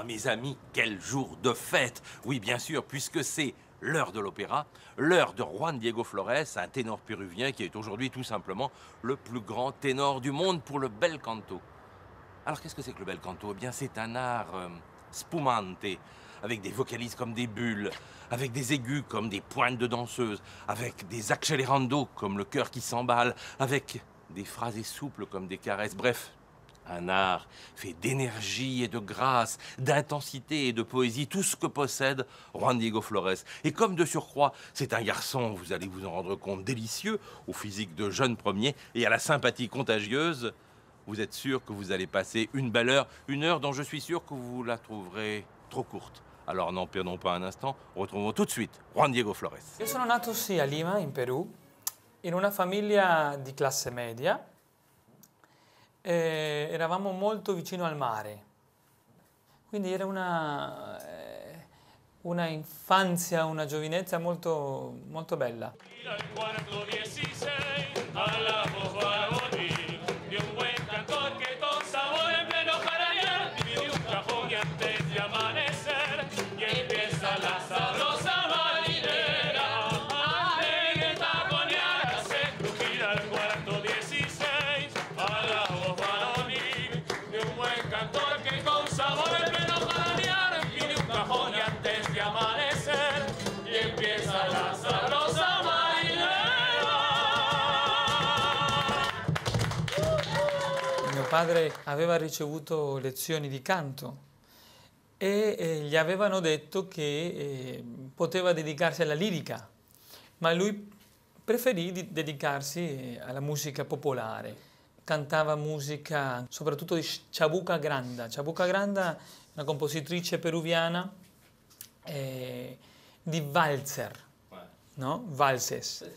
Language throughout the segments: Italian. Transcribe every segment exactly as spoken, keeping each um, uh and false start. Ah, mes amis, quel jour de fête! Oui, bien sûr, puisque c'est l'heure de l'opéra, l'heure de Juan Diego Flórez, un ténor péruvien qui est aujourd'hui tout simplement le plus grand ténor du monde pour le bel canto. Alors, qu'est-ce que c'est que le bel canto? Eh bien, c'est un art euh, spumante, avec des vocalises comme des bulles, avec des aigus comme des pointes de danseuses, avec des accelerando comme le cœur qui s'emballe, avec des phrases souples comme des caresses. Bref, un art fait d'énergie et de grâce, d'intensité et de poésie, tout ce que possède Juan Diego Flórez. Et comme de surcroît, c'est un garçon, vous allez vous en rendre compte, délicieux, au physique de jeune premier et à la sympathie contagieuse, vous êtes sûr que vous allez passer une belle heure, une heure dont je suis sûr que vous la trouverez trop courte. Alors non, perdons pas un instant, retrouvons tout de suite Juan Diego Flórez. Io sono nato sì a Lima, in Perù, in una famiglia di classe media. Eh, eravamo molto vicino al mare, quindi era una, eh, una infanzia, una giovinezza molto, molto bella. Mio padre aveva ricevuto lezioni di canto e eh, gli avevano detto che eh, poteva dedicarsi alla lirica, ma lui preferì di dedicarsi alla musica popolare. Cantava musica soprattutto di Chabuca Granda. Chabuca Granda, una compositrice peruviana eh, di valzer, no? Valses,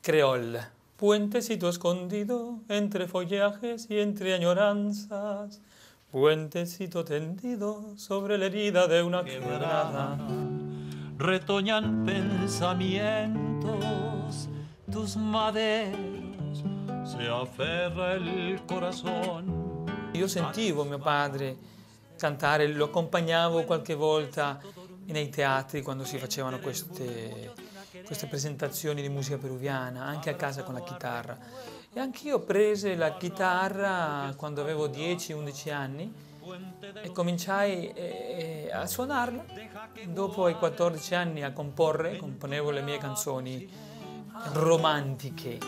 creole. Puentecito escondido entre follajes y entre añoranzas, puentecito tendido sobre la herida de una quebrada. Retoñan pensamientos, tus maderos, se aferra el corazón. Io sentivo mio padre cantare, lo accompagnavo qualche volta nei teatri quando si facevano queste... queste presentazioni di musica peruviana, anche a casa con la chitarra. E anch'io prese la chitarra quando avevo dieci undici anni e cominciai eh, a suonarla. Dopo ai quattordici anni a comporre, componevo le mie canzoni romantiche.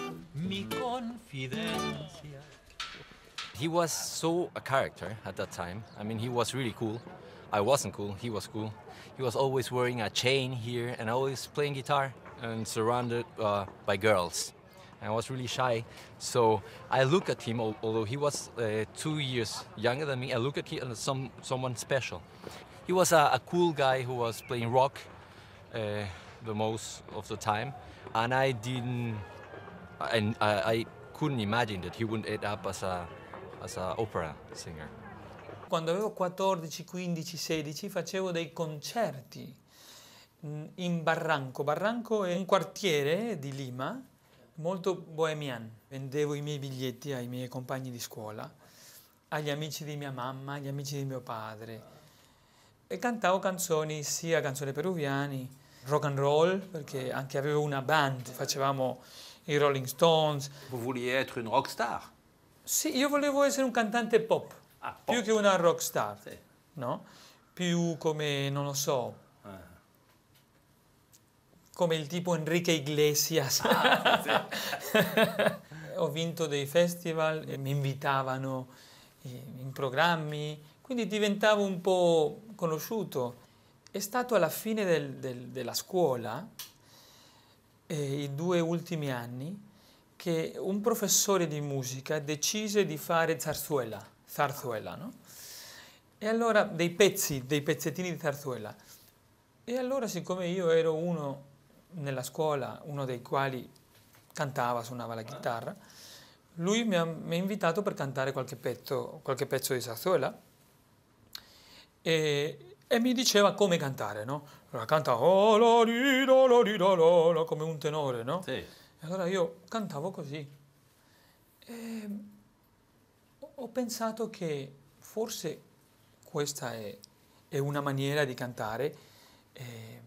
He was so a character at that time. I mean, he was really cool. I wasn't cool, he was cool. He was always wearing a chain here and always playing guitar and surrounded uh, by girls. And I was really shy, so I looked at him, although he was uh, two years younger than me, I looked at him as some, someone special. He was a, a cool guy who was playing rock uh, the most of the time, and I didn't, I, I, I couldn't imagine that he wouldn't end up as a, as a opera singer. Quando avevo quattordici, quindici, sedici facevo dei concerti in Barranco. Barranco è un quartiere di Lima molto bohemian. Vendevo i miei biglietti ai miei compagni di scuola, agli amici di mia mamma, agli amici di mio padre. E cantavo canzoni, sia canzoni peruviane, rock and roll, perché anche avevo una band, facevamo i Rolling Stones. Vous vouliez être une rockstar? Sì, io volevo essere un cantante pop. Ah, più che una rockstar, sì. No? Più come, non lo so, uh-huh. come il tipo Enrique Iglesias. Ah, sì. Ho vinto dei festival, mi invitavano in programmi, quindi diventavo un po' conosciuto. È stato alla fine del, del, della scuola, eh, i due ultimi anni, che un professore di musica decise di fare zarzuela. Zarzuela, no? E allora dei pezzi, dei pezzettini di zarzuela. E allora, siccome io ero uno nella scuola, uno dei quali cantava, suonava la chitarra, lui mi ha, mi ha invitato per cantare qualche pezzo, qualche pezzo di zarzuela e, e mi diceva come cantare, no? Allora canta come un tenore, no? Sì. E allora io cantavo così. E ho pensato che forse questa è è una maniera di cantare eh,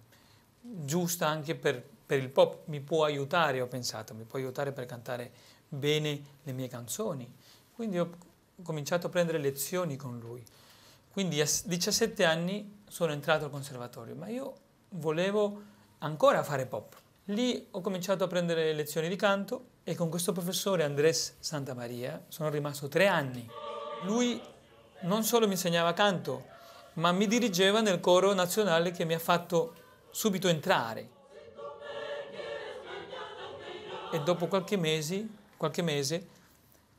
giusta anche per, per il pop. Mi può aiutare, ho pensato, mi può aiutare per cantare bene le mie canzoni. Quindi ho cominciato a prendere lezioni con lui. Quindi a diciassette anni sono entrato al conservatorio, ma io volevo ancora fare pop. Lì ho cominciato a prendere lezioni di canto e con questo professore, Andres Santa Maria, sono rimasto tre anni. Lui non solo mi insegnava canto, ma mi dirigeva nel coro nazionale che mi ha fatto subito entrare. E dopo qualche mese, qualche mese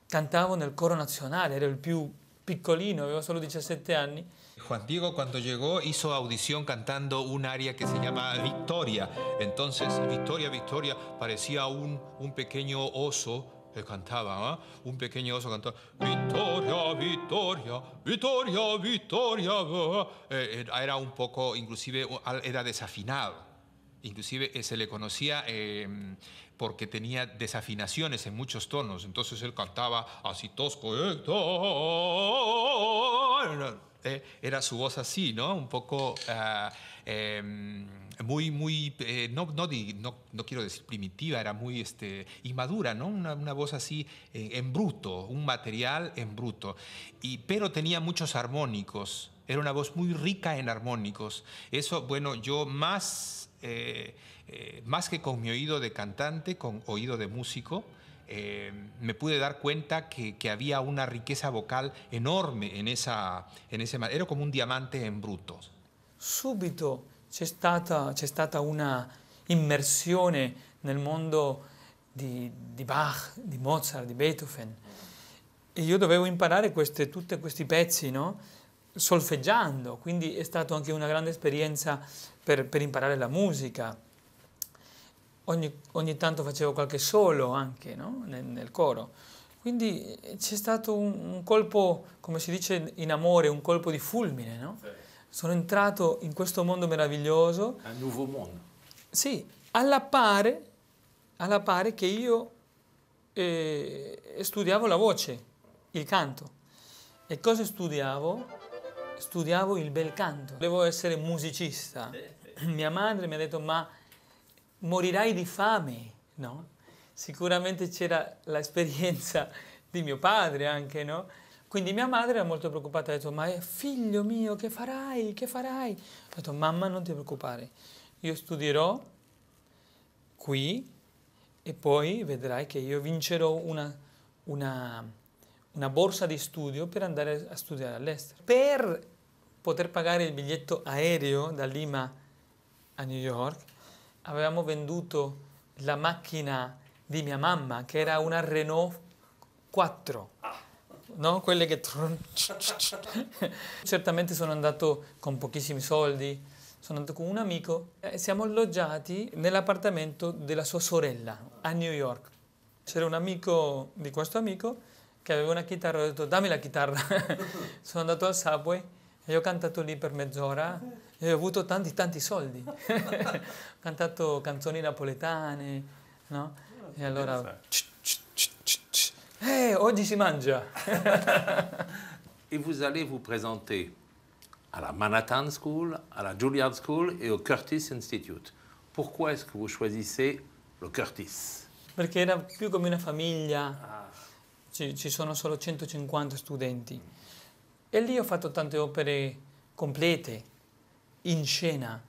cantavo nel coro nazionale, ero il più piccolino, avevo solo diciassette anni. Juan Diego cuando llegó hizo audición cantando un aria que se llama Victoria. Entonces, Victoria, Victoria, parecía un, un pequeño oso que cantaba, ¿eh? Un pequeño oso cantaba Victoria, Victoria, Victoria, Victoria. Eh, era un poco, inclusive, era desafinado. Inclusive eh, se le conocía eh, porque tenía desafinaciones en muchos tonos. Entonces él cantaba así tosco. Eh, era su voz así, ¿no? Un poco uh, eh, muy, muy, eh, no, no, no, no quiero decir primitiva, era muy este, inmadura, ¿no? Una, una voz así eh, en bruto, un material en bruto. Y, pero tenía muchos armónicos, era una voz muy rica en armónicos. Eso, bueno, yo más... Eh, eh, más que con mi oído de cantante, con oído de músico, eh, me pude dar cuenta que, que había una riqueza vocal enorme en esa, en ese, era como un diamante en bruto. Subito c'è stata, c'è stata una immersione nel mondo di, di Bach, di Mozart, di Beethoven, e io dovevo imparare queste, tutti questi pezzi, no? Solfeggiando, quindi è stata anche una grande esperienza per, per imparare la musica. Ogni, ogni tanto facevo qualche solo anche, no? nel, nel coro. Quindi c'è stato un, un colpo, come si dice in amore, un colpo di fulmine, no? Sì. Sono entrato in questo mondo meraviglioso. Un nuovo mondo. Sì, alla pari, alla pari che io eh, studiavo la voce, il canto. E cosa studiavo? Studiavo il bel canto. Volevo essere musicista. Mia madre mi ha detto, ma morirai di fame, no? Sicuramente c'era l'esperienza di mio padre anche, no? Quindi mia madre era molto preoccupata, ha detto, ma figlio mio, che farai, che farai? Ho detto, mamma, non ti preoccupare, io studierò qui e poi vedrai che io vincerò una... una una borsa di studio per andare a studiare all'estero. Per poter pagare il biglietto aereo da Lima a New York, avevamo venduto la macchina di mia mamma, che era una Renault quattro, no? Quelle che... Certamente sono andato con pochissimi soldi, sono andato con un amico, e siamo alloggiati nell'appartamento della sua sorella a New York. C'era un amico di questo amico che aveva una chitarra, ho detto, dammi la chitarra. Sono andato al Subway e ho cantato lì per mezz'ora e ho avuto tanti tanti soldi. Ho cantato canzoni napoletane, no? E allora... Eh, oggi si mangia! E vous allez vous présenter alla Manhattan School, alla Juilliard School e al Curtis Institute. Pourquoi est-ce que vous choisissez le Curtis? Perché era più come una famiglia. Ci sono solo centocinquanta studenti e lì ho fatto tante opere complete in scena.